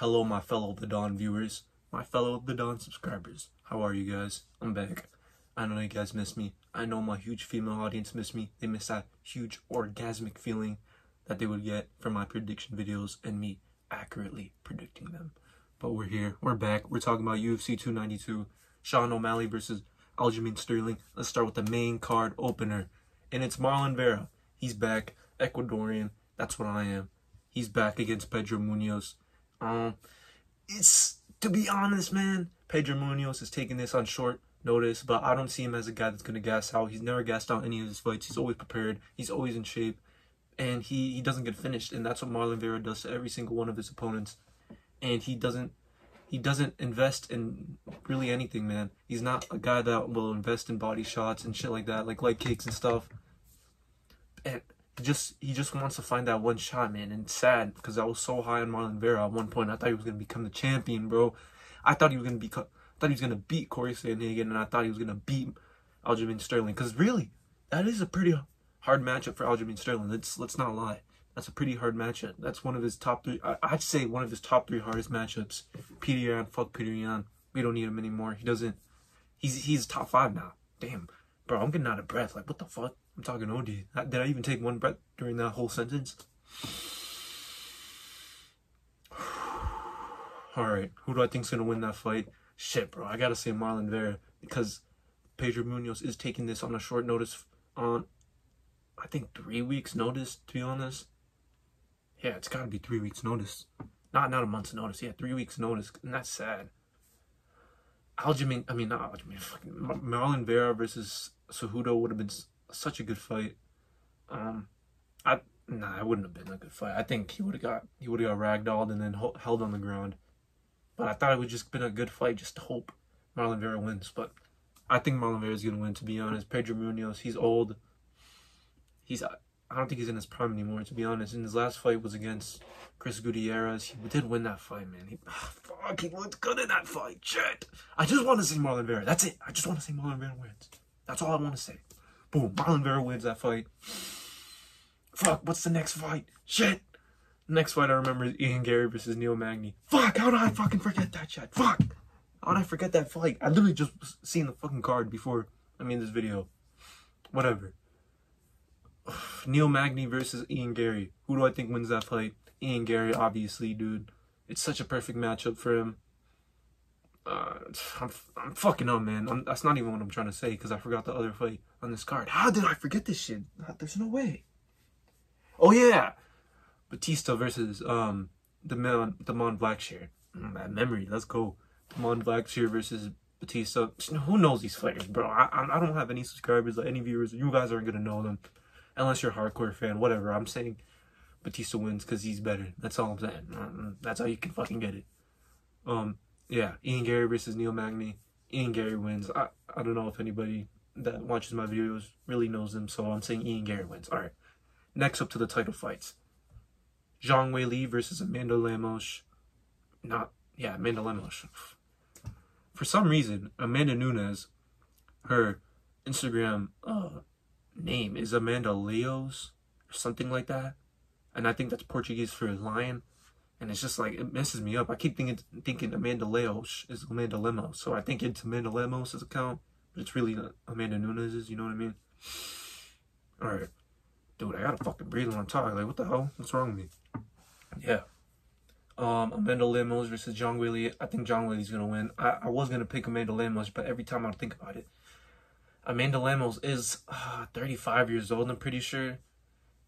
Hello, my fellow The Don viewers, my fellow The Don subscribers. How are you guys? I'm back. I know you guys miss me. I know my huge female audience miss me. They miss that huge orgasmic feeling that they would get from my prediction videos and me accurately predicting them. But we're here. We're back. We're talking about UFC 292. Sean O'Malley versus Aljamain Sterling. Let's start with the main card opener. And it's Marlon Vera. He's back. Ecuadorian. That's what I am. He's back against Pedro Munhoz. To be honest, man, Pedro Munhoz is taking this on short notice, but I don't see him as a guy that's going to gas out. He's never gassed out any of his fights. He's always prepared. He's always in shape. And he doesn't get finished. And that's what Marlon Vera does to every single one of his opponents. And he doesn't invest in really anything, man. He's not a guy that will invest in body shots and shit like that, like leg kicks and stuff. And he just wants to find that one shot, man. And it's sad because I was so high on Marlon Vera at one point. I thought he was gonna become the champion, bro. I thought he was gonna beat Corey Sandhagen, and I thought he was gonna beat Aljamain Sterling. Because really, that is a pretty hard matchup for Aljamain Sterling. Let's not lie. That's a pretty hard matchup. That's one of his top three. I'd say one of his top three hardest matchups. Petr Yan, fuck Petr Yan. We don't need him anymore. He doesn't. He's top five now. Damn, bro. I'm getting out of breath. Like what the fuck. I'm talking OD. Did I even take one breath during that whole sentence? Alright, who do I think's gonna win that fight? Shit, bro, I gotta say Marlon Vera because Pedro Munhoz is taking this on a short notice on, I think, 3 weeks notice, to be honest. Yeah, it's gotta be 3 weeks notice. Not a month's notice, yeah, 3 weeks notice, and that's sad. Marlon Vera versus Cejudo would have been such a good fight. It wouldn't have been a good fight. I think he would have got ragdolled and then held on the ground. But I thought it would just been a good fight just to hope Marlon Vera wins. But I think Marlon Vera is gonna win, to be honest. Pedro Munhoz, he's old. I don't think he's in his prime anymore, to be honest. And his last fight was against Chris Gutierrez. He did win that fight, man. He looked good in that fight. Shit. I just want to see Marlon Vera. That's it. I just want to see Marlon Vera wins. That's all I want to say. Boom, Marlon Vera wins that fight. Fuck, what's the next fight? Shit. Next fight I remember is Ian Garry versus Neil Magny. Fuck, how did I fucking forget that shit? Fuck. How did I forget that fight? I literally just seen the fucking card before I made this video. Whatever. Neil Magny versus Ian Garry. Who do I think wins that fight? Ian Garry, obviously, dude. It's such a perfect matchup for him. I'm fucking up, man. That's not even what I'm trying to say because I forgot the other fight on this card. How did I forget this shit? There's no way. Oh yeah, Batista versus Damon Blackshear. Bad memory. Let's go. Damon Blackshear versus Batista. Who knows these fighters, bro? I don't have any subscribers, like any viewers. You guys aren't gonna know them unless you're a hardcore fan. Whatever. I'm saying Batista wins because he's better. That's all I'm saying. That's how you can fucking get it. Yeah, Ian Garry versus Neil Magny. Ian Garry wins. I don't know if anybody that watches my videos really knows them, so I'm saying Ian Garry wins. Alright, next up to the title fights. Zhang Weili versus Amanda Lemos. Amanda Lemos. For some reason, Amanda Nunes, her Instagram name is Amanda Leos or something like that. And I think that's Portuguese for lion. And it's just like, it messes me up. I keep thinking Amanda Lemos is Amanda Lemos. So I think it's Amanda Lemos' account. But it's really Amanda Nunes', you know what I mean? Alright. Dude, I gotta fucking breathe when I'm talking. Like, what the hell? What's wrong with me? Yeah. Amanda Lemos versus Zhang Weili. I think Zhang Weili's gonna win. I was gonna pick Amanda Lemos, but every time I think about it, Amanda Lemos is 35 years old, I'm pretty sure.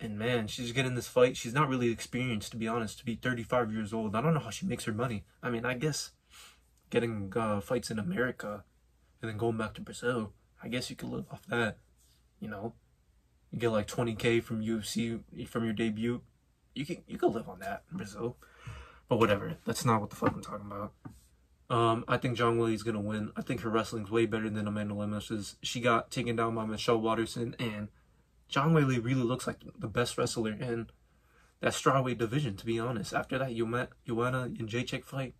And man, she's getting this fight. She's not really experienced, to be honest, to be 35 years old. I don't know how she makes her money. I mean, I guess getting fights in America and then going back to Brazil, I guess you could live off that, you know? You get like 20K from UFC, from your debut. You could live on that in Brazil. But whatever, that's not what the fuck I'm talking about. I think Zhang Weili's gonna win. I think her wrestling's way better than Amanda Lemos's. She got taken down by Michelle Watterson, and Zhang Weili really looks like the best wrestler in that strawweight division, to be honest. After that Joanna and Jacek fight,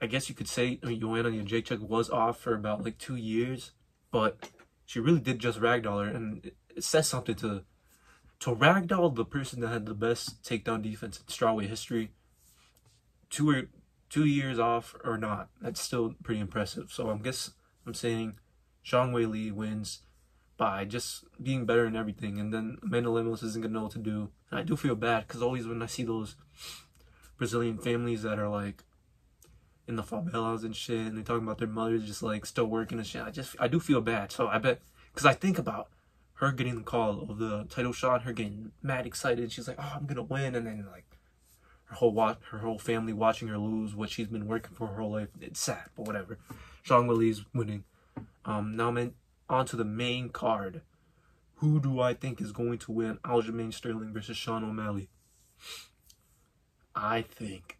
I guess you could say Joanna and Jacek was off for about like 2 years, but she really did just ragdoll her, and it says something to ragdoll the person that had the best takedown defense in strawweight history. 2 years off or not, that's still pretty impressive. So I guess I'm saying Zhang Weili wins by just being better in everything. And then Amanda Lemos isn't going to know what to do. And I do feel bad because always when I see those Brazilian families that are like in the favelas and shit, and they're talking about their mothers just like still working and shit, I do feel bad. So I bet, because I think about her getting the call of the title shot, her getting mad excited. She's like, oh, I'm going to win. And then like her whole family watching her lose what she's been working for her whole life. It's sad, but whatever. Zhang Weili's winning. Now I'm on to the main card. Who do I think is going to win Aljamain Sterling versus Sean O'Malley? I think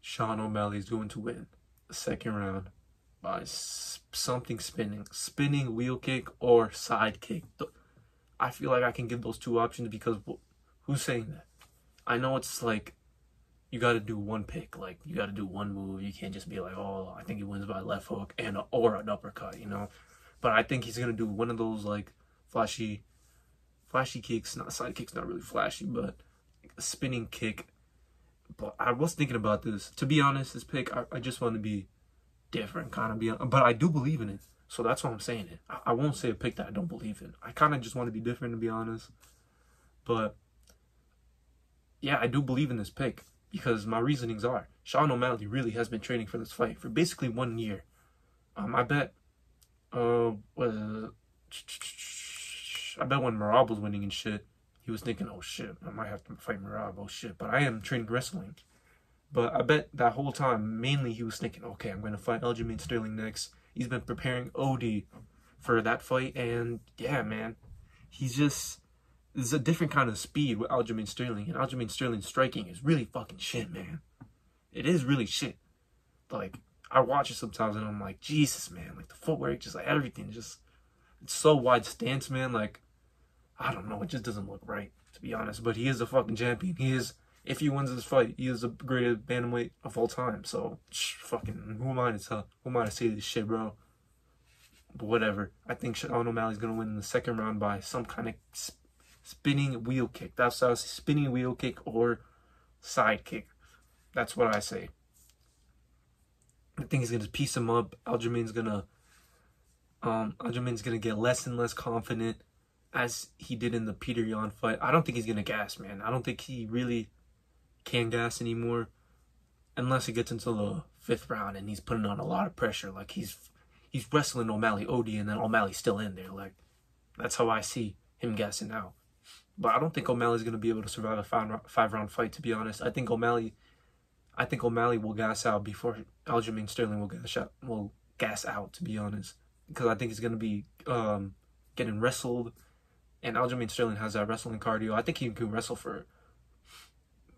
Sean O'Malley is going to win the second round by something spinning wheel kick or side kick. I feel like I can give those two options because who's saying that? I know it's like you got to do one pick, like you got to do one move. You can't just be like, oh, I think he wins by left hook and or an uppercut, you know. But I think he's gonna do one of those like flashy kicks. Not side kicks, not really flashy, but like a spinning kick. But I was thinking about this, to be honest. This pick, I just want to be different, kind of be, but I do believe in it, so that's why I'm saying it. I won't say a pick that I don't believe in. I kind of just want to be different, to be honest. But yeah, I do believe in this pick because my reasonings are Sean O'Malley really has been training for this fight for basically 1 year. I bet, when Mirab was winning and shit, he was thinking, oh shit, I might have to fight Mirab, oh shit, but I am training wrestling. But I bet that whole time, mainly he was thinking, okay, I'm going to fight Aljamain Sterling next. He's been preparing OD for that fight, and yeah, man, he's just... There's a different kind of speed with Aljamain Sterling. And Aljamain Sterling's striking is really fucking shit, man. It is really shit. Like, I watch it sometimes and I'm like, Jesus, man. Like, the footwork, just like everything. Just, it's so wide stance, man. Like, I don't know. It just doesn't look right, to be honest. But he is a fucking champion. He is, if he wins this fight, he is the greatest bantamweight of all time. So, fucking, who am I to tell? Who am I to say this shit, bro? But whatever. I think Sean O'Malley's going to win in the second round by some kind of... spinning wheel kick. That's what I say. Spinning wheel kick or side kick. That's what I say. I think he's gonna piece him up. Aljamain's gonna get less and less confident as he did in the Petr Yan fight. I don't think he's gonna gas, man. I don't think he really can gas anymore, unless it gets into the fifth round and he's putting on a lot of pressure. Like he's wrestling O'Malley OD and then O'Malley's still in there. Like that's how I see him gassing out. But I don't think O'Malley's going to be able to survive a five-round fight, to be honest. I think O'Malley will gas out before Aljamain Sterling will gas out, to be honest. Because I think he's going to be getting wrestled. And Aljamain Sterling has that wrestling cardio. I think he can wrestle for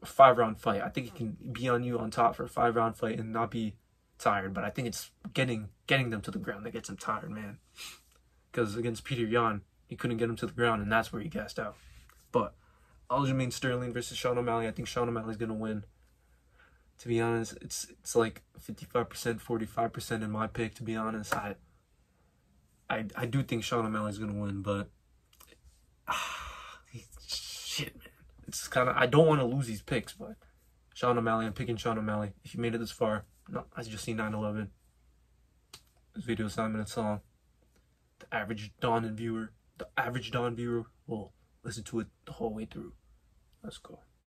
a five-round fight. I think he can be on you on top for a five-round fight and not be tired. But I think it's getting them to the ground that gets him tired, man. Because against Petr Yan, he couldn't get him to the ground, and that's where he gassed out. But Aljamain Sterling versus Sean O'Malley, I think Sean O'Malley's going to win. To be honest, it's like 55%, 45% in my pick, to be honest. I do think Sean O'Malley's going to win, but... shit, man. It's kind of... I don't want to lose these picks, but... Sean O'Malley, I'm picking Sean O'Malley. If you made it this far, no, I just see 9-11. This video is 9 minutes long. The average Don viewer will listen to it the whole way through. Let's go.